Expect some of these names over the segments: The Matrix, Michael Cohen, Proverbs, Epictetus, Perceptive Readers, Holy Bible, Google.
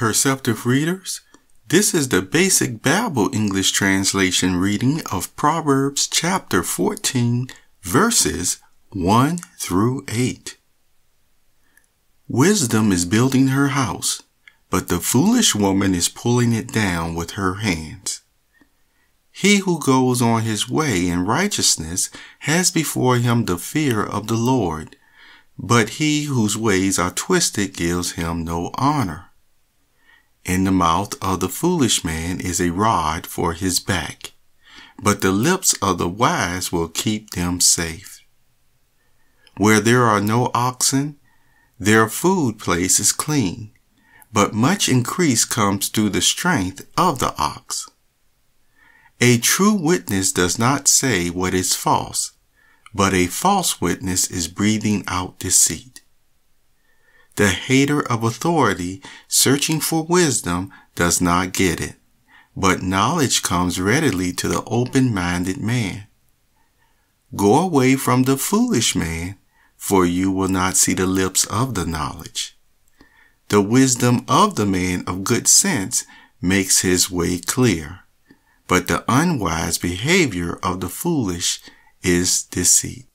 Perceptive Readers, this is the basic Bible English translation reading of Proverbs chapter 14, verses 1 through 8. Wisdom is building her house, but the foolish woman is pulling it down with her hands. He who goes on his way in righteousness has before him the fear of the Lord, but he whose ways are twisted gives him no honor. In the mouth of the foolish man is a rod for his back, but the lips of the wise will keep them safe. Where there are no oxen, their food place is clean, but much increase comes through the strength of the ox. A true witness does not say what is false, but a false witness is breathing out deceit. The hater of authority, searching for wisdom, does not get it, but knowledge comes readily to the open-minded man. Go away from the foolish man, for you will not see the lips of the knowledge. The wisdom of the man of good sense makes his way clear, but the unwise behavior of the foolish is deceit.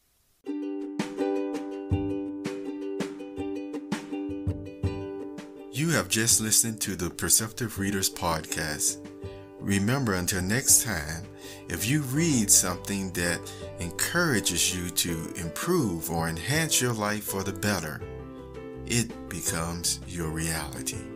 You have just listened to the Perceptive Readers podcast. Remember, until next time, if you read something that encourages you to improve or enhance your life for the better, it becomes your reality.